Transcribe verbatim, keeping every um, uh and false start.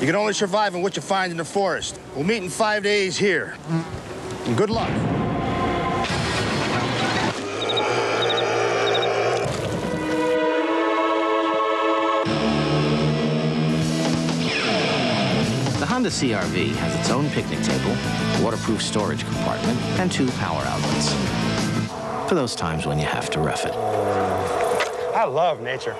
You can only survive on what you find in the forest. We'll meet in five days here. And good luck. The C R V has its own picnic table, a waterproof storage compartment, and two power outlets for those times when you have to rough it. I love nature.